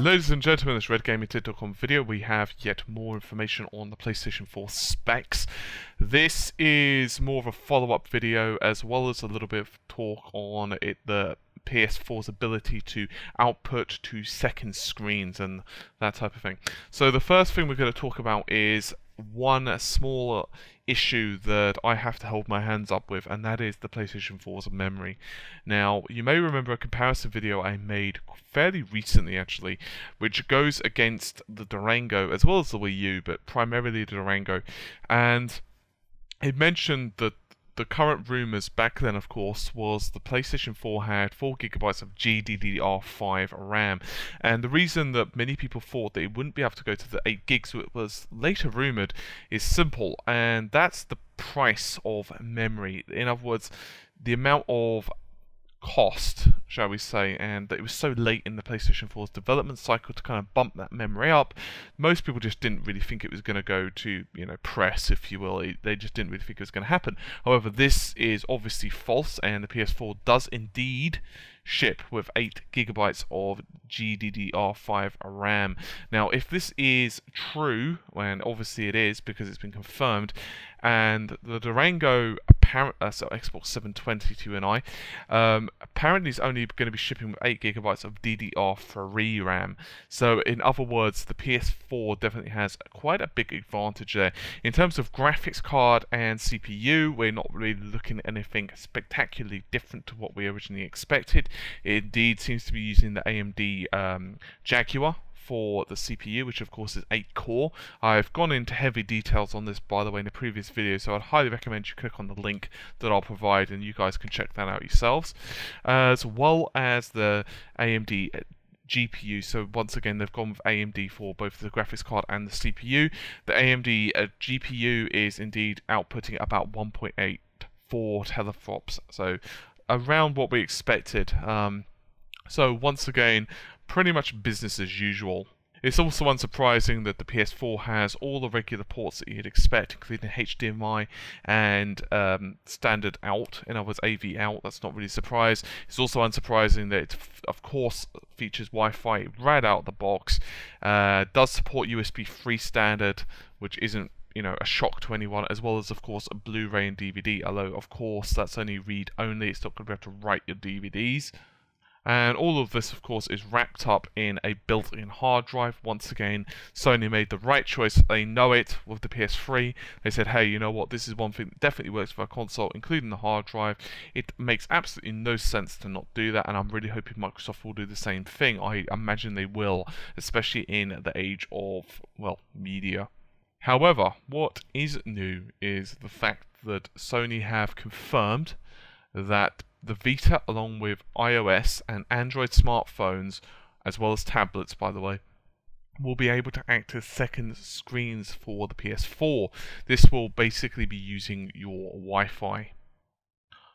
Ladies and gentlemen, this RedGamingTech.com video, we have yet more information on the PlayStation 4 specs. This is more of a follow-up video, as well as a little bit of talk on it, the PS4's ability to output to second screens and that type of thing. So the first thing we're going to talk about is one small issue that I have to hold my hands up with, and that is the PlayStation 4's memory. Now, you may remember a comparison video I made fairly recently, actually, which goes against the Durango, as well as the Wii U, but primarily the Durango, and it mentioned that the current rumours back then, of course, was the PlayStation 4 had 4GB of GDDR5 RAM, and the reason that many people thought that it wouldn't be able to go to the 8GB, which was later rumoured, is simple, and that's the price of memory. In other words, the amount of cost, shall we say, and that it was so late in the PlayStation 4's development cycle to kind of bump that memory up. Most people just didn't really think it was going to go to, you know, press, if you will. They just didn't really think it was going to happen. However, this is obviously false, and the PS4 does indeed ship with 8GB of GDDR5 RAM. Now, if this is true, and obviously it is because it's been confirmed, and the Durango, so Xbox 720 to an eye, apparently is only going to be shipping with 8GB of DDR3 RAM. So in other words, the PS4 definitely has quite a big advantage there. In terms of graphics card and CPU, we're not really looking at anything spectacularly different to what we originally expected. It indeed seems to be using the AMD Jaguar for the CPU, which of course is 8-core. I've gone into heavy details on this, by the way, in a previous video, so I'd highly recommend you click on the link that I'll provide and you guys can check that out yourselves, as well as the AMD GPU. So once again, they've gone with AMD for both the graphics card and the CPU. The AMD GPU is indeed outputting about 1.84 teraflops, so around what we expected. So once again, pretty much business as usual. It's also unsurprising that the PS4 has all the regular ports that you'd expect, including HDMI and standard out, in other words AV out. That's not really a surprise. It's also unsurprising that it, of course, features Wi-Fi right out of the box, does support USB 3 standard, which isn't, you know, a shock to anyone, as well as, of course, a Blu-ray and DVD, although, of course, that's only read-only. It's not going to be able to write your DVDs. And all of this, of course, is wrapped up in a built-in hard drive. Once again, Sony made the right choice. They know it with the PS3. They said, hey, you know what? This is one thing that definitely works for a console, including the hard drive. It makes absolutely no sense to not do that, and I'm really hoping Microsoft will do the same thing. I imagine they will, especially in the age of, well, media. However, what is new is the fact that Sony have confirmed that the Vita, along with iOS and Android smartphones, as well as tablets, by the way, will be able to act as second screens for the PS4. This will basically be using your Wi-Fi.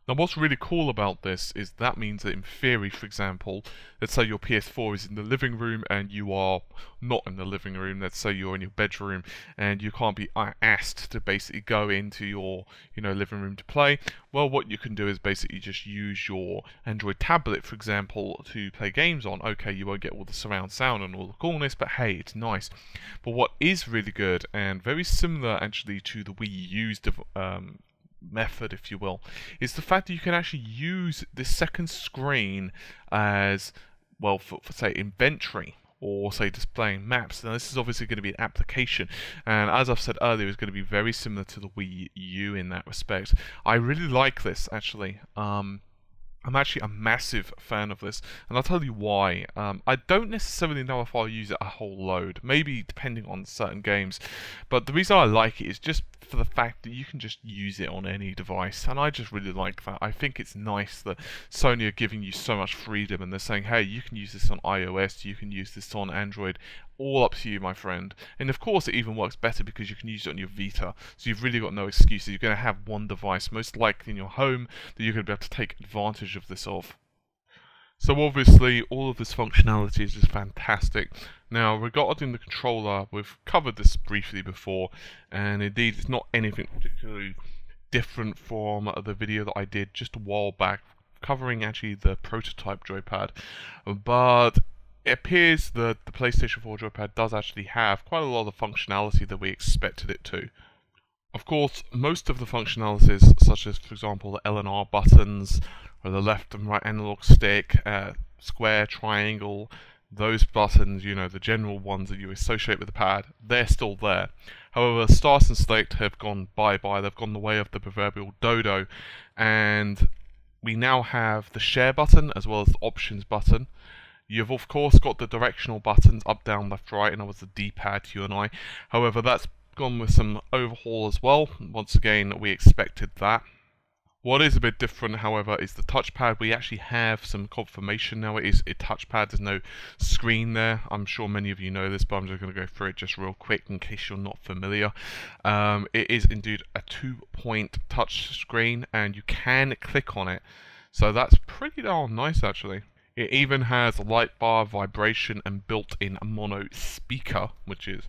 Now, what's really cool about this is that means that in theory, for example, let's say your PS4 is in the living room and you are not in the living room, let's say you're in your bedroom and you can't be asked to basically go into your, you know, living room to play. Well, what you can do is basically just use your Android tablet, for example, to play games on. Okay, you won't get all the surround sound and all the coolness, but hey, it's nice. But what is really good, and very similar actually to the Wii U's method, if you will, is the fact that you can actually use this second screen as, well, for say inventory, or say displaying maps. Now, this is obviously going to be an application, and as I've said earlier, it's going to be very similar to the Wii U in that respect. I really like this, actually. I'm actually a massive fan of this, and I'll tell you why. I don't necessarily know if I'll use it a whole load, maybe depending on certain games, but the reason I like it is just for the fact that you can just use it on any device, and I just really like that. I think it's nice that Sony are giving you so much freedom, and they're saying, hey, you can use this on iOS, you can use this on Android, all up to you, my friend. And of course, it even works better because you can use it on your Vita, so you've really got no excuses. You're going to have one device, most likely in your home, that you're going to be able to take advantage of this of. So obviously, all of this functionality is just fantastic. Now, regarding the controller, we've covered this briefly before, and indeed, it's not anything particularly different from the video that I did just a while back covering actually the prototype joypad, but it appears that the PlayStation 4 joypad does actually have quite a lot of functionality that we expected it to. Of course, most of the functionalities, such as, for example, the L and R buttons, or the left and right analog stick, square, triangle, those buttons, you know, the general ones that you associate with the pad, they're still there. However, Stars and Slate have gone bye-bye, they've gone the way of the proverbial dodo, and we now have the share button as well as the options button. You've of course got the directional buttons, up, down, left, right, and that was the D-pad, Q and I. However, that's gone with some overhaul as well. Once again, we expected that. What is a bit different, however, is the touchpad. We actually have some confirmation now. It is a touchpad. There's no screen there. I'm sure many of you know this, but I'm just going to go through it just real quick in case you're not familiar. It is indeed a two-point touch screen, and you can click on it. So that's pretty darn nice, actually. It even has a light bar, vibration, and built-in mono speaker, which is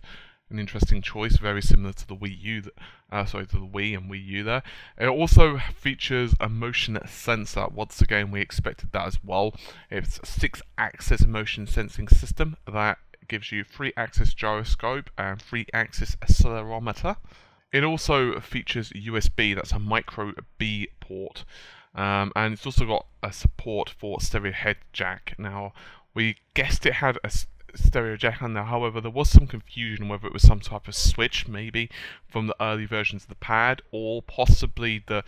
an interesting choice, very similar to the Wii U, to the Wii and Wii U there. It also features a motion sensor. Once again, we expected that as well. It's a 6-axis motion sensing system that gives you 3-axis gyroscope and 3-axis accelerometer. It also features USB, that's a micro B port, and it's also got a support for stereo head jack. Now, we guessed it had a stereo jack on there, however there was some confusion whether it was some type of switch maybe from the early versions of the pad, or possibly the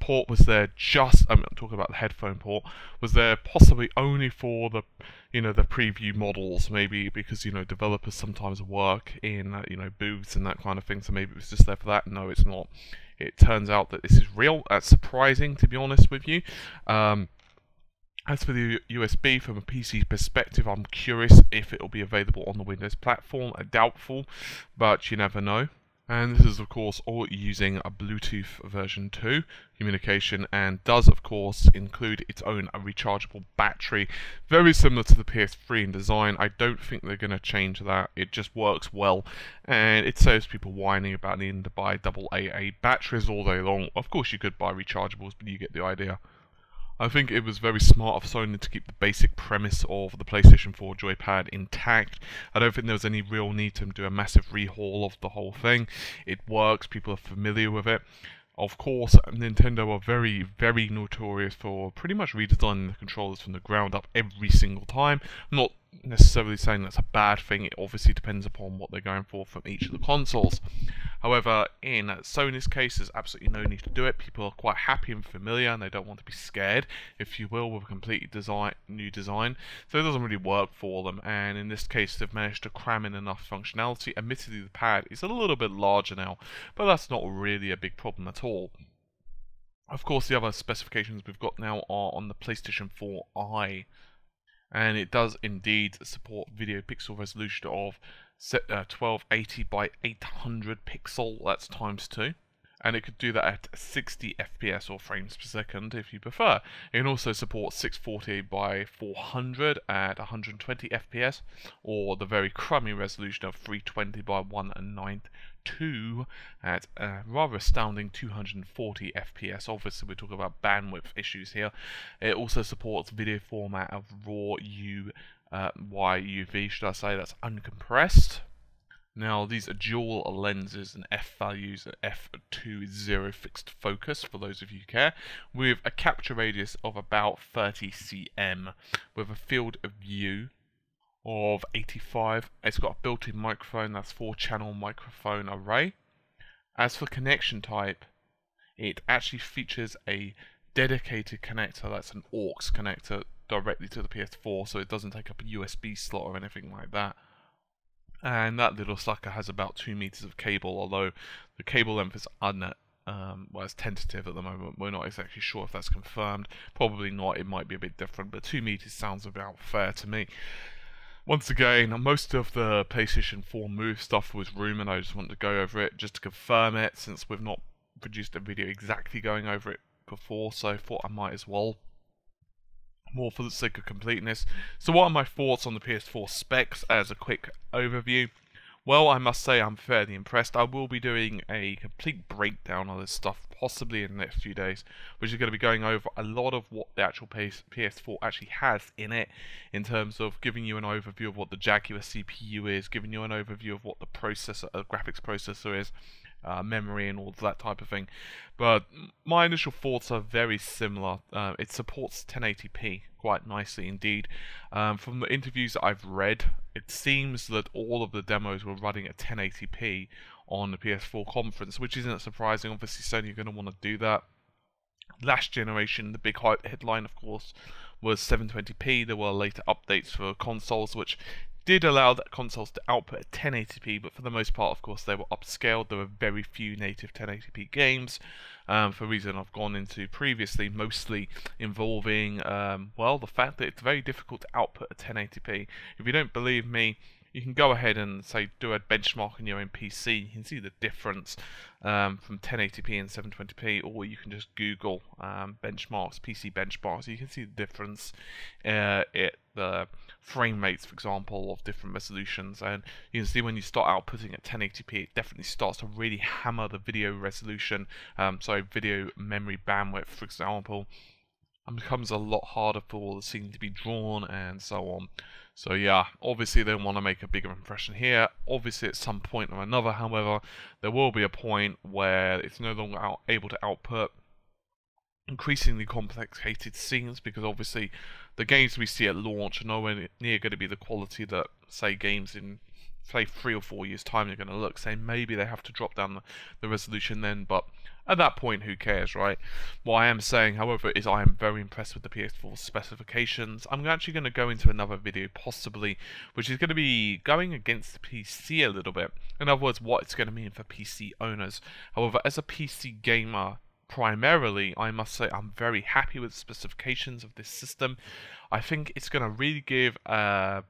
port was there just, I'm talking about the headphone port, was there possibly only for the, you know, the preview models, maybe because, you know, developers sometimes work in you know, booths and that kind of thing, so maybe it was just there for that. No, it's not. It turns out that this is real. That's surprising, to be honest with you. As for the USB, from a PC perspective, I'm curious if it will be available on the Windows platform. Doubtful, but you never know. And this is, of course, all using a Bluetooth version 2 communication, and does, of course, include its own rechargeable battery. Very similar to the PS3 in design. I don't think they're going to change that. It just works well, and it saves people whining about needing to buy AA batteries all day long. Of course, you could buy rechargeables, but you get the idea. I think it was very smart of Sony to keep the basic premise of the PlayStation 4 joypad intact. I don't think there was any real need to do a massive rehaul of the whole thing. It works, people are familiar with it. Of course, Nintendo are very, very notorious for pretty much redesigning the controllers from the ground up every single time. I'm not necessarily saying that's a bad thing, it obviously depends upon what they're going for from each of the consoles. However, in Sony's case, there's absolutely no need to do it. People are quite happy and familiar, and they don't want to be scared, if you will, with a completely new design, so it doesn't really work for them. And in this case, they've managed to cram in enough functionality. Admittedly, the pad is a little bit larger now, but that's not really a big problem at all. Of course, the other specifications we've got now are on the PlayStation 4i. And it does indeed support video pixel resolution of 1280 by 800 pixel, that's x2. And it could do that at 60 FPS or frames per second if you prefer. It can also support 640 by 400 at 120 FPS, or the very crummy resolution of 320 by 192 at a rather astounding 240 FPS. Obviously, we're talking about bandwidth issues here. It also supports video format of raw YUV, should I say, that's uncompressed. Now, these are dual lenses and f values at f2.0 fixed focus, for those of you who care, with a capture radius of about 30 cm, with a field of view of 85. It's got a built-in microphone, that's 4-channel microphone array. As for connection type, it actually features a dedicated connector, that's an aux connector directly to the PS4, so it doesn't take up a USB slot or anything like that. And that little sucker has about 2 meters of cable, although the cable length is it's tentative at the moment. We're not exactly sure if that's confirmed. Probably not, it might be a bit different, but 2 meters sounds about fair to me. Once again, most of the PlayStation 4 Move stuff was rumored. I just wanted to go over it just to confirm it, since we've not produced a video exactly going over it before, so I thought I might as well. More for the sake of completeness. So what are my thoughts on the PS4 specs as a quick overview? Well, I must say I'm fairly impressed. I will be doing a complete breakdown of this stuff possibly in the next few days, which is going to be going over a lot of what the actual PS4 actually has in it, in terms of giving you an overview of what the Jaguar CPU is, giving you an overview of what the processor, graphics processor is, memory and all that type of thing. But my initial thoughts are very similar. It supports 1080p quite nicely indeed. From the interviews that I've read, it seems that all of the demos were running at 1080p on the PS4 conference, which isn't surprising. Obviously Sony are going to want to do that. Last generation, the big headline of course was 720p. There were later updates for consoles which did allow that consoles to output at 1080p, but for the most part, of course, they were upscaled. There were very few native 1080p games, for a reason I've gone into previously, mostly involving, well, the fact that it's very difficult to output at 1080p. If you don't believe me, you can go ahead and, say, do a benchmark on your own PC. You can see the difference from 1080p and 720p, or you can just Google benchmarks, PC benchmarks. You can see the difference at the frame rates, for example, of different resolutions. And you can see when you start outputting at 1080p, it definitely starts to really hammer the video resolution. So video memory bandwidth, for example, becomes a lot harder for all the scenes to be drawn and so on. So yeah, obviously they want to make a bigger impression here. Obviously at some point or another, however, there will be a point where it's no longer able to output increasingly complicated scenes, because obviously the games we see at launch are nowhere near going to be the quality that, say, games in, say, 3 or 4 years time they're going to look. Say maybe they have to drop down the resolution then, but at that point, who cares, right? What I am saying, however, is I am very impressed with the PS4 specifications. I'm actually going to go into another video, possibly, which is going to be going against the PC a little bit. In other words, what it's going to mean for PC owners. However, as a PC gamer, primarily, I must say I'm very happy with the specifications of this system. I think it's going to really give a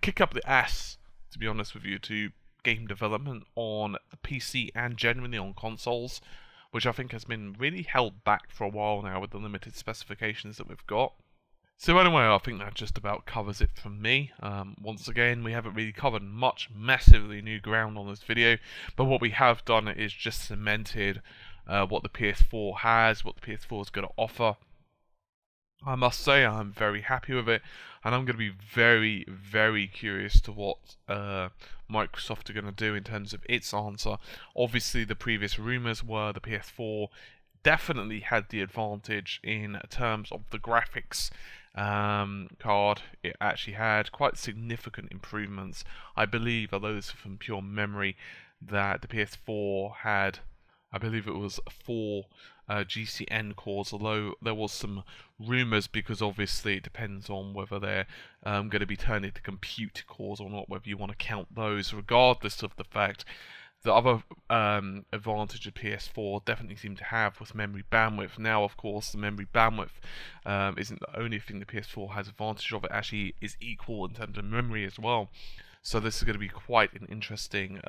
kick up the ass, to be honest with you, to game development on the PC and generally on consoles, which I think has been really held back for a while now with the limited specifications that we've got. So anyway, I think that just about covers it from me. Once again, we haven't really covered much massively new ground on this video, but what we have done is just cemented what the PS4 has, what the PS4 is going to offer. I must say I'm very happy with it, and I'm going to be very, very curious to what Microsoft are going to do in terms of its answer. Obviously, the previous rumours were the PS4 definitely had the advantage in terms of the graphics card. It actually had quite significant improvements. I believe, although this is from pure memory, that the PS4 had, I believe it was 4 GCN cores, although there was some rumours, because obviously it depends on whether they're going to be turned into compute cores or not, whether you want to count those. Regardless of the fact, the other advantage of PS4 definitely seemed to have was memory bandwidth. Now, of course, the memory bandwidth isn't the only thing the PS4 has advantage of. It actually is equal in terms of memory as well. So this is going to be quite an interesting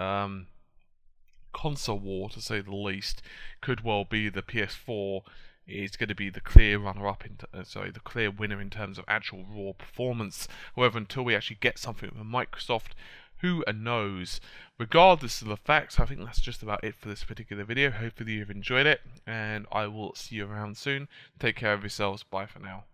console war, to say the least. Could well be the PS4 is going to be the clear runner-up, the clear winner in terms of actual raw performance. However, until we actually get something from Microsoft, who knows? Regardless of the facts, I think that's just about it for this particular video. Hopefully you've enjoyed it, and I will see you around soon. Take care of yourselves. Bye for now.